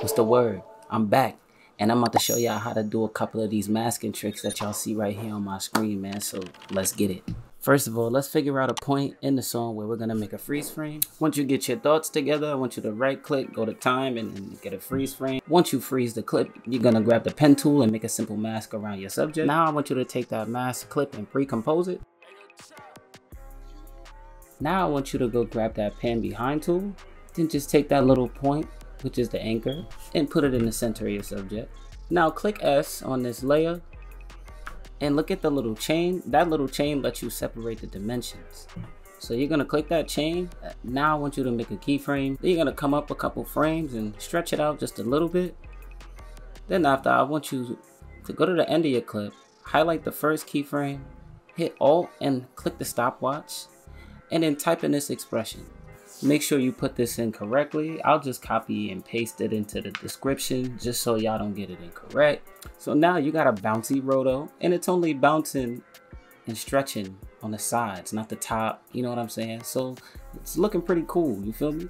What's the word? I'm back, and I'm about to show y'all how to do a couple of these masking tricks that y'all see right here on my screen, man. So let's get it. First of all, let's figure out a point in the song where we're gonna make a freeze frame. Once you get your thoughts together, I want you to right click, go to time, and then get a freeze frame. Once you freeze the clip, you're gonna grab the pen tool and make a simple mask around your subject. Now I want you to take that mask clip and pre-compose it. Now I want you to go grab that pan behind tool, then just take that little point, which is the anchor, and put it in the center of your subject. Now click S on this layer and look at the little chain. That little chain lets you separate the dimensions. So you're gonna click that chain. Now I want you to make a keyframe. Then you're gonna come up a couple frames and stretch it out just a little bit. Then after, I want you to go to the end of your clip, highlight the first keyframe, hit Alt and click the stopwatch, and then type in this expression. Make sure you put this in correctly. I'll just copy and paste it into the description just so y'all don't get it incorrect. So now you got a bouncy roto, and it's only bouncing and stretching on the sides, not the top. You know what I'm saying? So it's looking pretty cool, you feel me?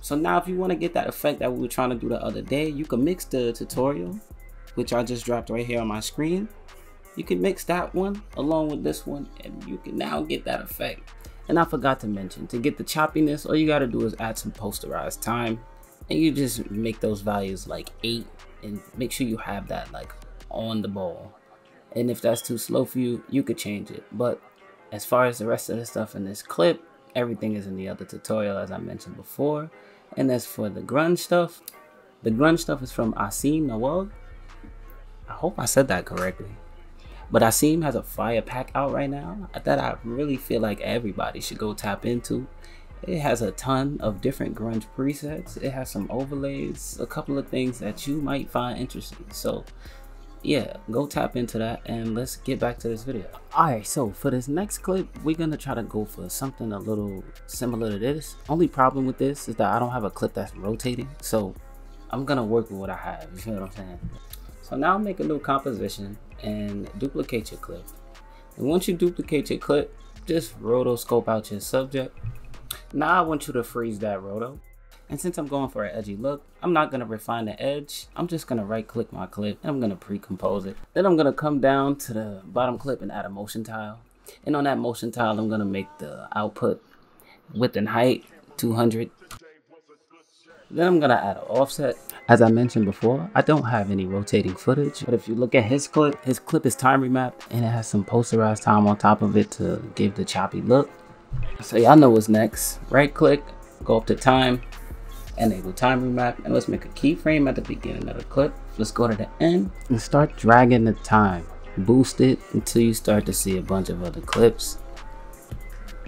So now if you want to get that effect that we were trying to do the other day, you can mix the tutorial, which I just dropped right here on my screen. You can mix that one along with this one, and you can now get that effect. And I forgot to mention, to get the choppiness, all you gotta do is add some posterized time, and you just make those values like 8, and make sure you have that like on the ball. And if that's too slow for you, you could change it. But as far as the rest of the stuff in this clip, everything is in the other tutorial as I mentioned before. And as for the grunge stuff is from AsimNauwag. I hope I said that correctly. But Asim has a fire pack out right now that I really feel like everybody should go tap into. It has a ton of different grunge presets. It has some overlays, a couple of things that you might find interesting. So yeah, go tap into that, and let's get back to this video. Alright, so for this next clip, we're gonna try to go for something a little similar to this. Only problem with this is that I don't have a clip that's rotating, so I'm gonna work with what I have, you know what I'm saying? So now make a new composition and duplicate your clip. And once you duplicate your clip, just rotoscope out your subject. Now I want you to freeze that roto. And since I'm going for an edgy look, I'm not gonna refine the edge. I'm just gonna right click my clip and I'm gonna pre-compose it. Then I'm gonna come down to the bottom clip and add a motion tile. And on that motion tile, I'm gonna make the output width and height 200. Then I'm gonna add an offset. As I mentioned before, I don't have any rotating footage, but if you look at his clip is time remapped, and it has some posterized time on top of it to give the choppy look. So y'all know what's next. Right click, go up to time, enable time remap, and let's make a keyframe at the beginning of the clip. Let's go to the end and start dragging the time. Boost it until you start to see a bunch of other clips.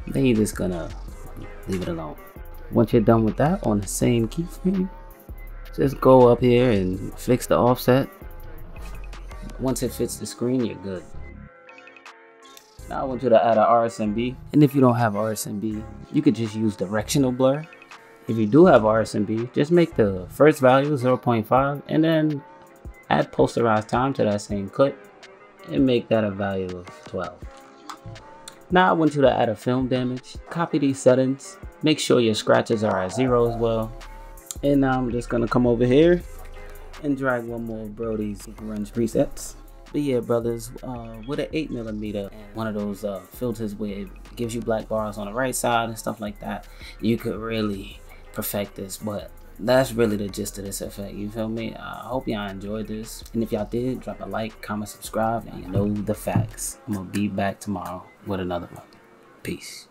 Then you're just gonna leave it alone. Once you're done with that, on the same keyframe, just go up here and fix the offset. Once it fits the screen, you're good. Now I want you to add an RSMB. And if you don't have RSMB, you could just use directional blur. If you do have RSMB, just make the first value 0.5 and then add posterized time to that same clip and make that a value of 12. Now I want you to add a film damage. Copy these settings. Make sure your scratches are at 0 as well. And now I'm just gonna come over here and drag one more of Brody's grunge presets. But yeah, brothers, with an 8mm and one of those filters where it gives you black bars on the right side and stuff like that, you could really perfect this. But that's really the gist of this effect, you feel me? I hope y'all enjoyed this, and if y'all did, drop a like, comment, subscribe. Y'all know the facts. I'm gonna be back tomorrow with another one. Peace.